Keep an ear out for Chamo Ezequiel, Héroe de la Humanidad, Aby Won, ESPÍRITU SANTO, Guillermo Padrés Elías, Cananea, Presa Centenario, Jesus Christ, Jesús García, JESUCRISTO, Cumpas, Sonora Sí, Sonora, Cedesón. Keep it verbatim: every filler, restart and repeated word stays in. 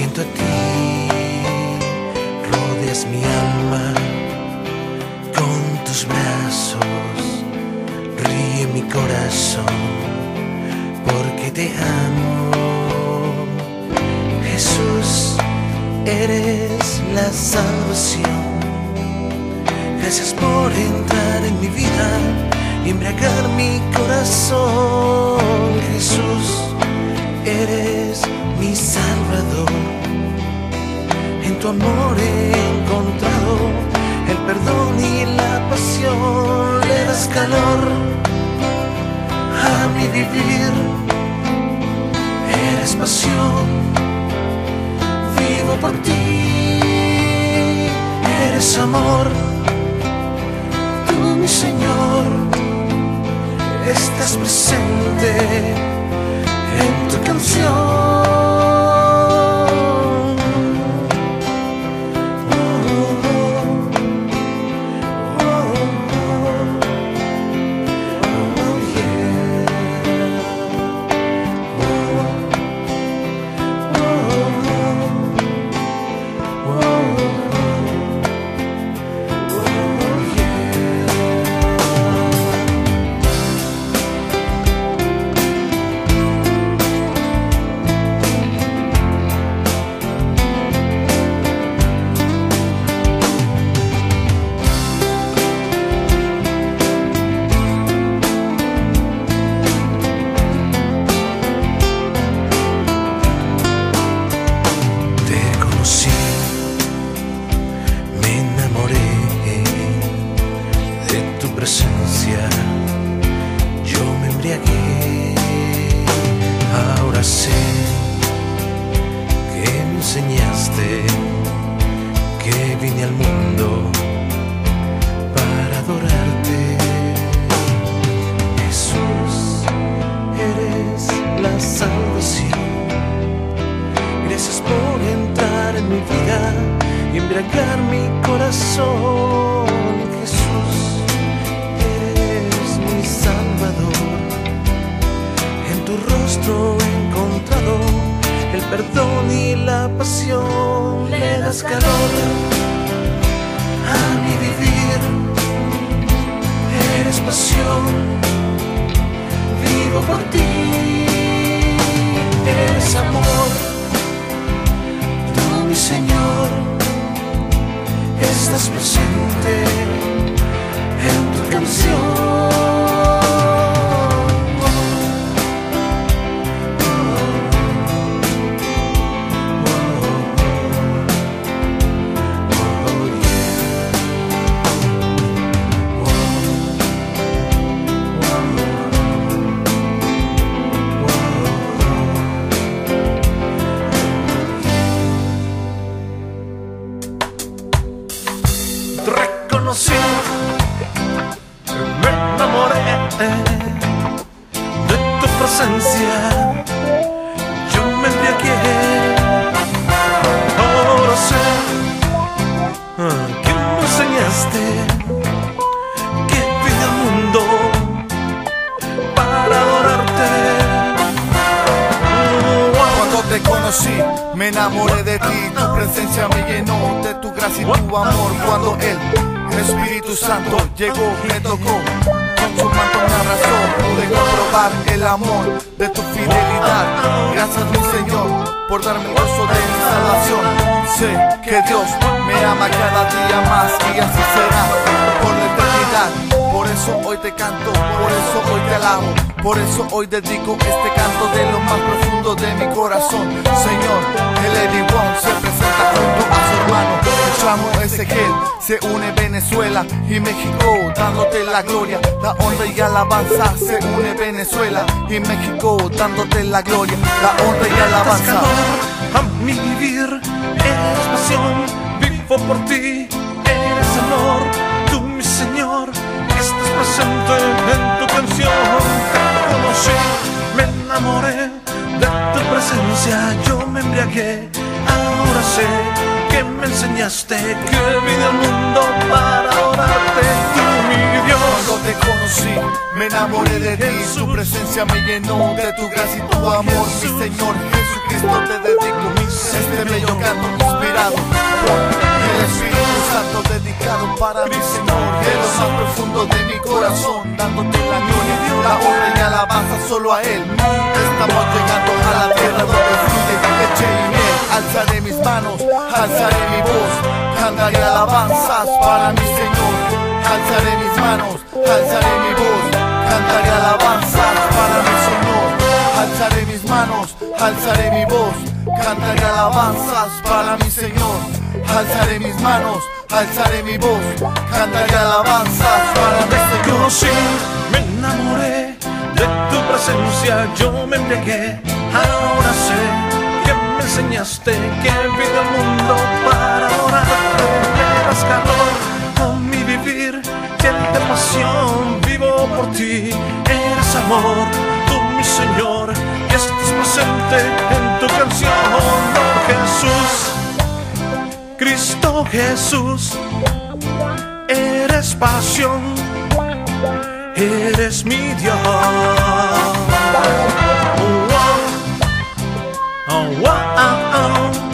siento a ti, rodeas mi alma con tus brazos, ríe mi corazón, porque te amo. Jesús, eres la salvación. Gracias por entrar en mi vida y embriagar mi corazón. Jesús, eres mi Salvador. En tu amor he encontrado el perdón y la pasión. Le das calor a mi vivir. Eres pasión, vivo por ti. Eres amor, mi Señor, estás presente en tu canción. Oh, oh, oh, oh, yeah. Oh, oh, oh, oh. Yo me embriagué, ahora sé que me enseñaste que vine al mundo para adorarte. Jesús, eres la salvación. Gracias por entrar en mi vida y embriagar mi corazón. Jesús, Salvador, en tu rostro he encontrado el perdón y la pasión. Le das calor a mi vivir. Eres pasión, vivo por ti. Eres amor, tú mi Señor, estás presente en tu canción. Reconocí que me enamoré de tu presencia, yo me embriagué, ahora sé que me enseñaste que vine al mundo para adorarte. Cuando te conocí me enamoré de ti, tu presencia me llenó de tu gracia y tu amor. Cuando él, el Espíritu Santo, llegó, me tocó, con su manto una razón, pude comprobar el amor de tu fidelidad. Gracias, mi Señor, por darme el gozo de mi salvación. Sé que Dios me ama cada día más y así será por la eternidad. Por eso hoy te canto, por eso hoy te alabo, por eso hoy dedico este canto de lo más profundo de mi corazón. Señor, el Aby Won se presenta junto a su hermano, el Chamo Ezequiel. Se une Venezuela y México dándote la gloria, la honra y alabanza. Se une Venezuela y México dándote la gloria, la honra y alabanza. Eres calor a mi vivir, eres pasión, vivo por ti. Eres amor, tú mi Señor, estás presente en tu canción. Te conocí, me enamoré de tu presencia, yo me embriagué, ahora sé que me enseñaste que vine al mundo para adorarte. Tú, mi Dios, cuando te conocí me enamoré de ti, su presencia me llenó de tu gracia y tu amor. Mi Señor Jesucristo, te dedico mis es este bello canto inspirado por el Espíritu Santo, dedicado para mi Señor, de lo más profundo de mi corazón, dándote la gloria, la honra y alabanza solo a Él. Estamos llegando a la tierra donde fluye leche y miel. Alzaré mis manos, alzaré mi voz, cantaré alabanzas para mi Señor. Alzaré mis manos, alzaré mi voz, cantaré alabanzas para mi Señor. Alzaré mis manos, alzaré mi voz, cantaré alabanzas para mi Señor. Alzaré mis manos, alzaré mi voz, cantaré alabanzas para mi Señor. Yo no sé, me enamoré de tu presencia, yo me embriagué. Ahora sé que me enseñaste que vino al mundo para adorarte. Me das calor a mi vivir, llena de pasión, vivo por ti. Eres amor, tú mi Señor, que estás presente en tu canción. Oh, Jesús, Cristo Jesús, eres pasión, eres mi Dios. Oh, oh, oh, oh, oh.